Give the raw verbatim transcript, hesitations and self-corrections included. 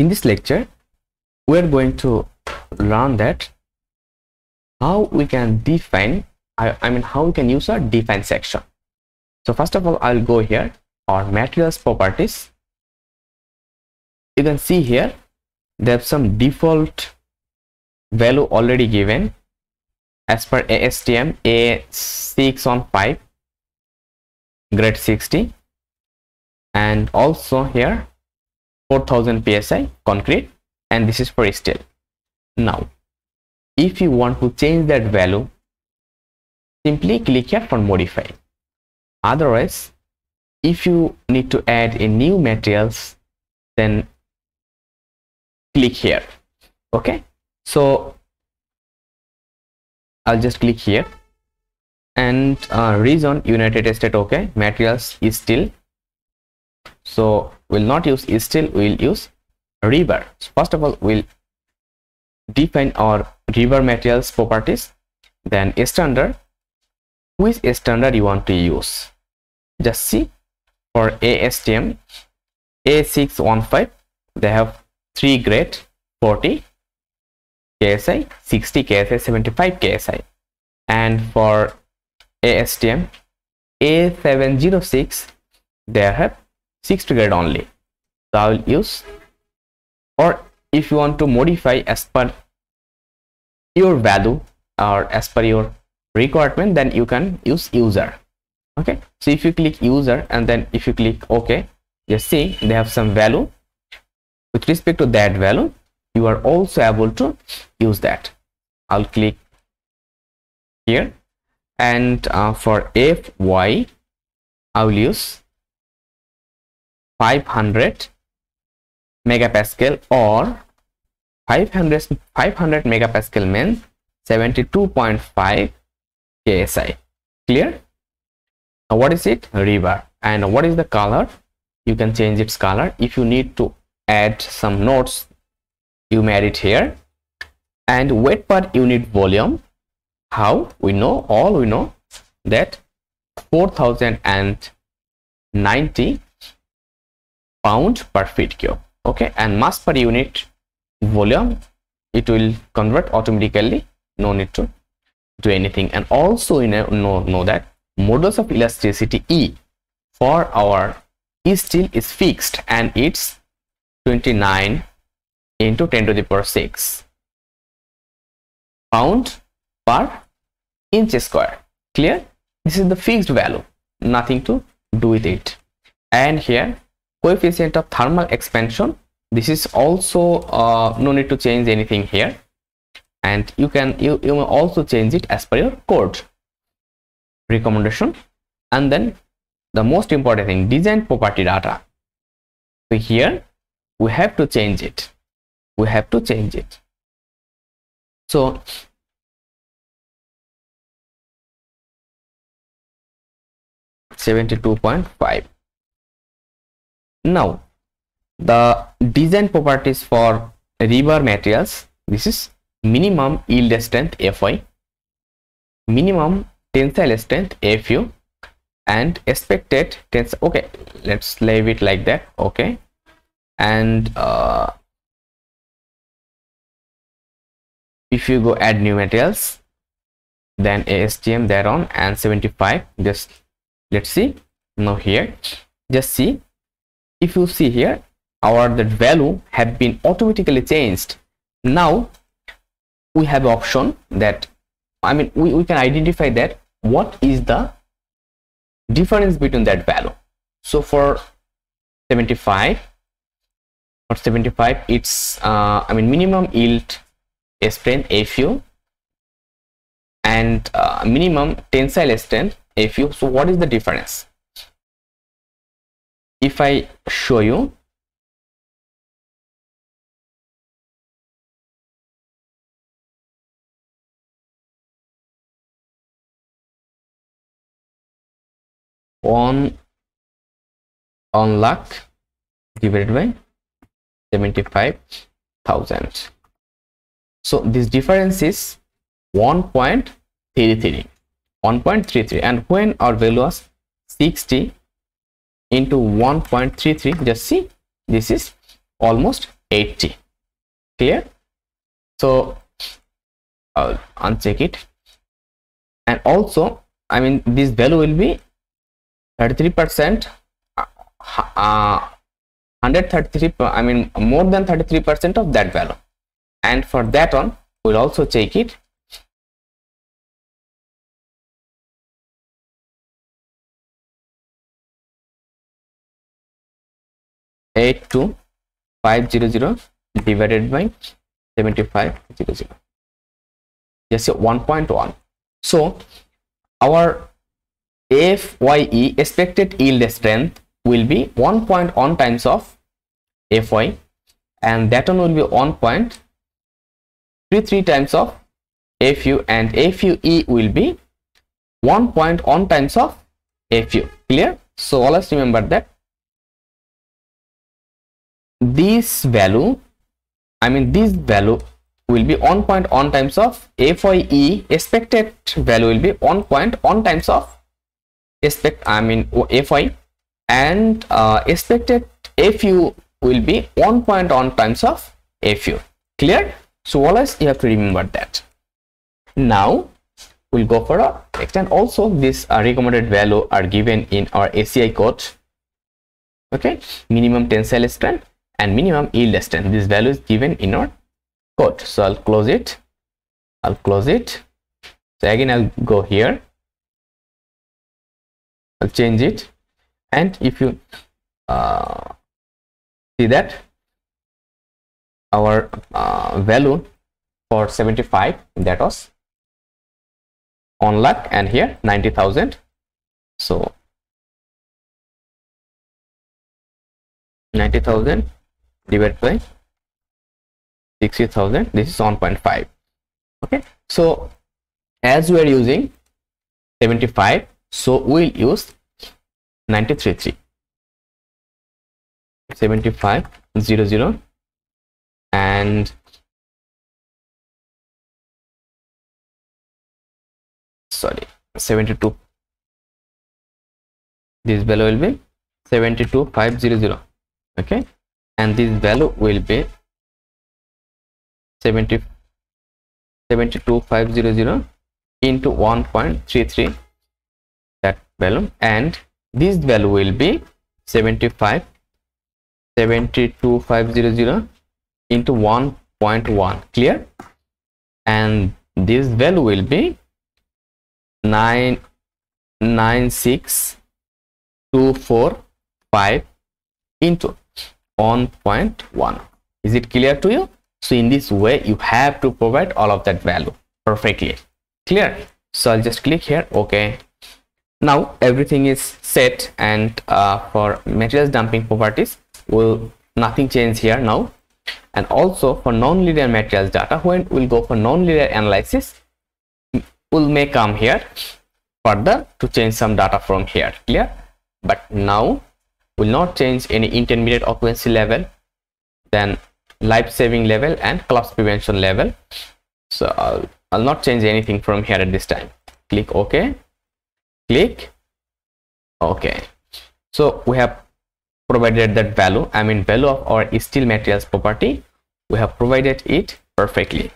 In this lecture, we are going to learn that how we can define, I, I mean how we can use a define section. So first of all, I'll go here or materials properties. You can see here they have some default value already given as per A S T M A six one five grade sixty, and also here four thousand psi concrete, and this is for steel. Now if you want to change that value, simply click here for modify. Otherwise, if you need to add a new materials, then click here. Okay, so I'll just click here and uh, region United States. Okay, materials is steel, so we'll not use is steel, we'll use river. So first of all, we'll define our river materials properties, then a standard, which a standard you want to use. Just see for A S T M A six one five, they have three grade: forty K S I, sixty K S I, seventy-five K S I, and for A S T M A seven zero six they have sixth grade only. So I will use, or if you want to modify as per your value or as per your requirement, then you can use user. Okay, so if you click user and then if you click OK, just see they have some value. With respect to that value, you are also able to use that. I'll click here, and uh, for F Y I will use five hundred megapascal, or five hundred megapascal means seventy-two point five K S I. Clear? Now what is it? River. And what is the color? You can change its color. If you need to add some notes, you may add it here. And weight per unit volume, how we know, all we know that four thousand ninety pound per feet cube. Okay, and mass per unit volume, it will convert automatically, no need to do anything. And also we know, know, know that modulus of elasticity E for our E steel is fixed, and it's twenty-nine into ten to the power six pound per inch square. Clear? This is the fixed value, nothing to do with it. And here coefficient of thermal expansion, this is also uh, no need to change anything here, and you can you, you may also change it as per your code recommendation. And then the most important thing, design property data. So here we have to change it, we have to change it. So seventy-two point five. Now the design properties for river materials, this is minimum yield strength F Y, minimum tensile strength F U, and expected tensile. Okay, let's leave it like that. Okay, and uh, if you go add new materials, then A S T M thereon and seventy-five. Just let's see now here. Just see, if you see here, our that value have been automatically changed. Now we have option that, I mean we, we can identify that what is the difference between that value. So for seventy-five for seventy-five it's uh, I mean minimum yield strength F U and uh, minimum tensile strength F U. So what is the difference? If I show you, one on lakh divided by seventy-five thousand. So this difference is one point three three, one point three three, and when our value was sixty into one point three three, just see, this is almost eight G. Clear? So I'll uncheck it, and also I mean this value will be thirty-three percent, uh, one hundred thirty-three, I mean more than thirty-three percent of that value. And for that one we'll also check it. eight two five zero zero divided by seventy-five hundred, yes, one point one. So our F Y E expected yield strength will be one point one times of F Y, and that one will be one point three three times of F U, and F U E will be one point one times of F U. Clear? So always remember that this value, I mean this value will be one point one times of F Y E, expected value will be one point one times of expect, I mean F Y, and uh, expected F U will be one point one times of F U. Clear? So always you have to remember that. Now we'll go for a next, and also this uh, recommended value are given in our A C I code. Okay, minimum tensile strength and minimum yield strength, this value is given in our code. So I'll close it, I'll close it. So again I'll go here, I'll change it, and if you uh, see that our uh, value for seventy-five, that was one lakh, and here ninety thousand. So ninety thousand divided by sixty thousand, this is one point five. Okay, so as we are using seventy-five, so we'll use ninety-three three, seventy-five hundred, and sorry seventy-two, this value will be seventy-two five hundred. Okay, and this value will be seventy-two five hundred into one point three three, that value, and this value will be seventy-five seventy-two five hundred into one point one. Clear? And this value will be nine nine six two four five into one point one. Is it clear to you? So in this way you have to provide all of that value perfectly. Clear? So I'll just click here. Okay, now everything is set, and uh, for materials dumping properties will nothing change here now. And also for non-linear materials data, when we'll go for non-linear analysis, we'll may come here further to change some data from here. Clear? But now will not change any intermediate occupancy level, then life-saving level and collapse prevention level. So I'll, I'll not change anything from here at this time. Click OK, click OK. So we have provided that value, I mean value of our steel materials property, we have provided it perfectly.